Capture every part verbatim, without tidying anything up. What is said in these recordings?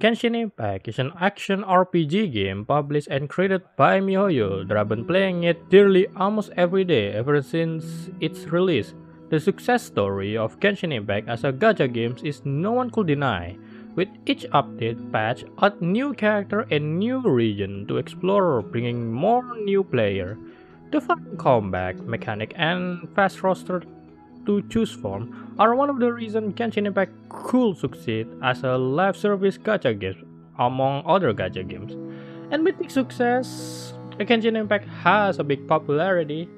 Genshin Impact is an action R P G game published and created by miHoYo, that I've been playing it dearly almost every day ever since its release. The success story of Genshin Impact as a gacha game is no one could deny. With each update patch, add new character and new region to explore, bringing more new player. The fun combat mechanic and fast roster to choose from are one of the reasons Genshin Impact could succeed as a live service gacha game among other gacha games. And with big success, Genshin Impact has a big popularity,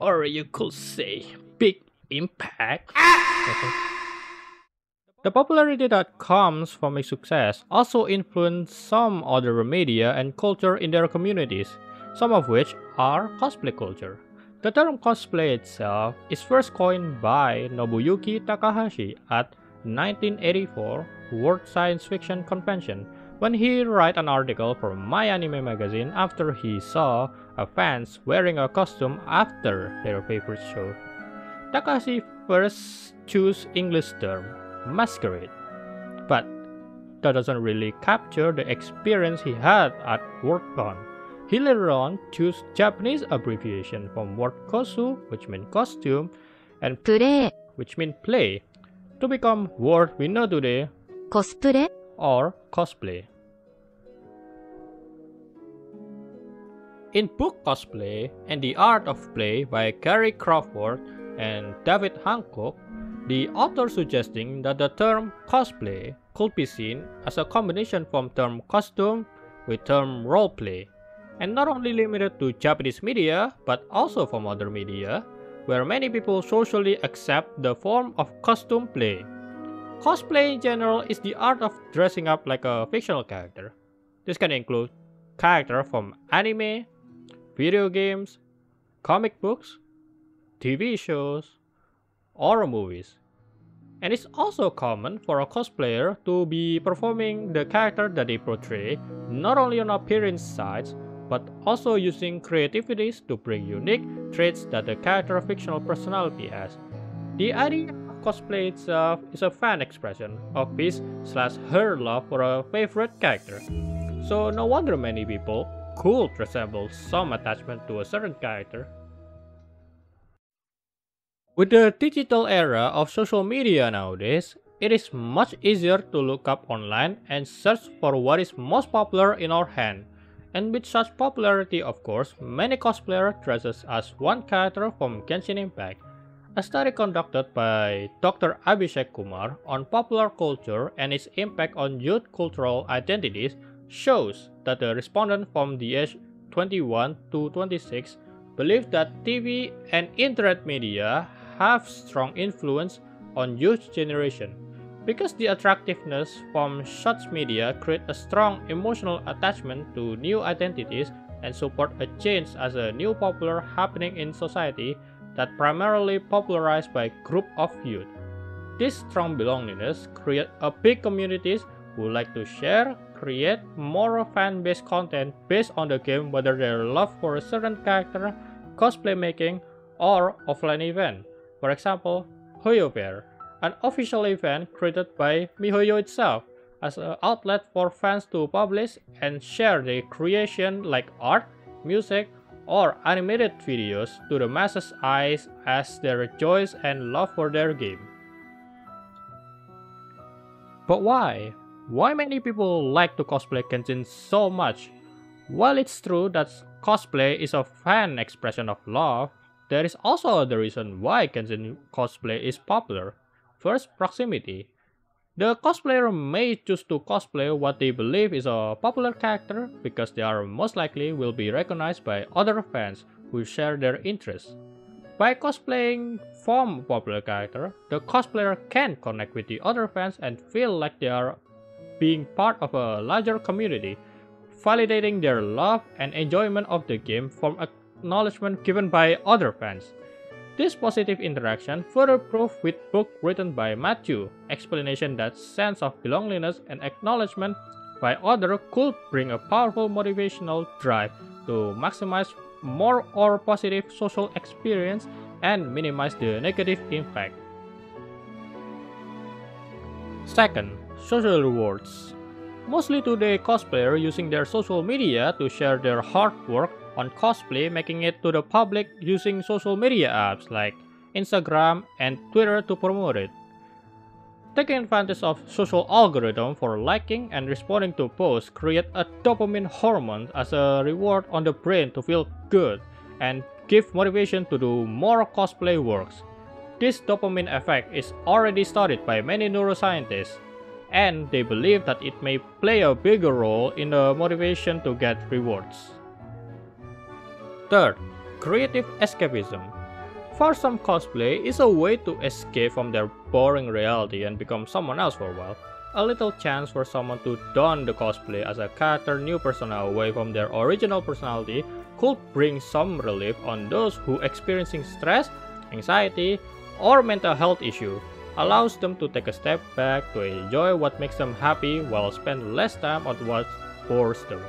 or you could say big impact. The popularity that comes from its success also influenced some other media and culture in their communities, some of which are cosplay culture. The term cosplay itself is first coined by Nobuyuki Takahashi at nineteen eighty-four World Science Fiction Convention when he wrote an article for My Anime Magazine after he saw a fans wearing a costume after their favorite show. Takahashi first chose English term, masquerade, but that doesn't really capture the experience he had at WorldCon. He later on chose Japanese abbreviation from word kosu, which means costume, and play, which means play, to become word we know today, cosplay or cosplay. In book Cosplay and the Art of Play by Gary Crawford and David Hancock, the author suggesting that the term cosplay could be seen as a combination from term costume with term roleplay, and not only limited to Japanese media, but also from other media, where many people socially accept the form of costume play. Cosplay in general is the art of dressing up like a fictional character. This can include characters from anime, video games, comic books, T V shows, or movies. And it's also common for a cosplayer to be performing the character that they portray, not only on appearance sides, but also using creativities to bring unique traits that the character's fictional personality has. The idea of cosplay itself is a fan expression of his slash her love for a favorite character. So no wonder many people could resemble some attachment to a certain character. With the digital era of social media nowadays, it is much easier to look up online and search for what is most popular in our hand. And with such popularity, of course, many cosplayers dresses as one character from Genshin Impact. A study conducted by Doctor Abhishek Kumar on popular culture and its impact on youth cultural identities shows that the respondents from the age twenty-one to twenty-six believe that T V and internet media have strong influence on youth generation, because the attractiveness from such media create a strong emotional attachment to new identities and support a change as a new popular happening in society that primarily popularized by group of youth. This strong belongingness create a big communities who like to share, create more fan-based content based on the game, whether their love for a certain character, cosplay making, or offline event. For example, Hoyoverse, an official event created by miHoYo itself as an outlet for fans to publish and share their creation like art, music, or animated videos to the masses' eyes as their joy and love for their game. But why? Why many people like to cosplay Genshin so much? While it's true that cosplay is a fan expression of love, there is also the reason why Genshin cosplay is popular. First, proximity. The cosplayer may choose to cosplay what they believe is a popular character because they are most likely will be recognized by other fans who share their interests. By cosplaying from a popular character, the cosplayer can connect with the other fans and feel like they are being part of a larger community, validating their love and enjoyment of the game from acknowledgement given by other fans. This positive interaction further proved with book written by Matthew, explanation that sense of belongingness and acknowledgement by others could bring a powerful motivational drive to maximize more or positive social experience and minimize the negative impact. Second, social rewards. mostly to the cosplayer using their social media to share their hard work on cosplay, making it to the public using social media apps like Instagram and Twitter to promote it. Taking advantage of social algorithm for liking and responding to posts create a dopamine hormone as a reward on the brain to feel good and give motivation to do more cosplay works. This dopamine effect is already studied by many neuroscientists, and they believe that it may play a bigger role in the motivation to get rewards. Third, creative escapism. For some, cosplay is a way to escape from their boring reality and become someone else for a while. A little chance for someone to don the cosplay as a character, new persona away from their original personality, could bring some relief on those who experiencing stress, anxiety, or mental health issue. Allows them to take a step back to enjoy what makes them happy while spend less time on what bores them.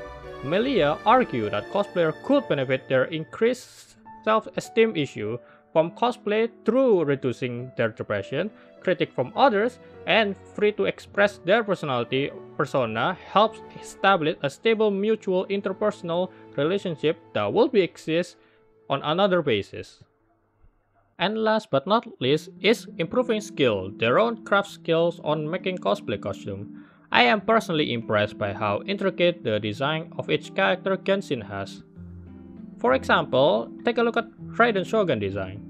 Melia argued that cosplayers could benefit their increased self-esteem issue from cosplay through reducing their depression, critique from others, and free to express their personality persona helps establish a stable mutual interpersonal relationship that will be exist on another basis. And last but not least is improving skill, their own craft skills on making cosplay costume. I am personally impressed by how intricate the design of each character Genshin has. For example, take a look at Raiden Shogun design.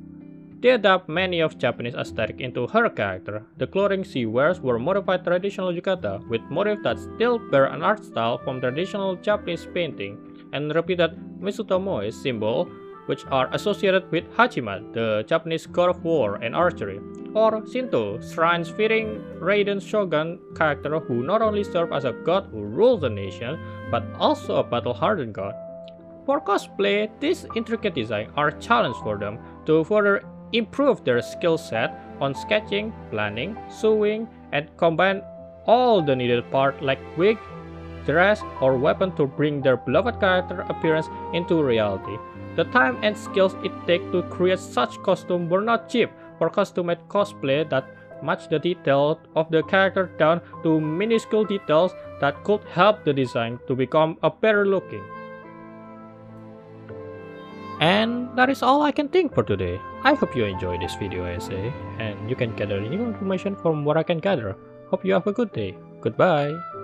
They adapt many of Japanese aesthetic into her character. The clothing she wears were modified traditional yukata with motifs that still bear an art style from traditional Japanese painting and repeated Mitsutomoe symbol, which are associated with Hachiman, the Japanese god of war and archery, or Shinto shrines featuring Raiden Shogun character who not only serves as a god who rules the nation but also a battle-hardened god. For cosplay, these intricate designs are a challenge for them to further improve their skill set on sketching, planning, sewing, and combine all the needed parts like wig, dress, or weapon to bring their beloved character appearance into reality. The time and skills it takes to create such costumes were not cheap for custom-made cosplay that match the detail of the character down to minuscule details that could help the design to become a better looking. And that is all I can think for today. I hope you enjoyed this video essay and you can gather new information from what I can gather. Hope you have a good day. Goodbye.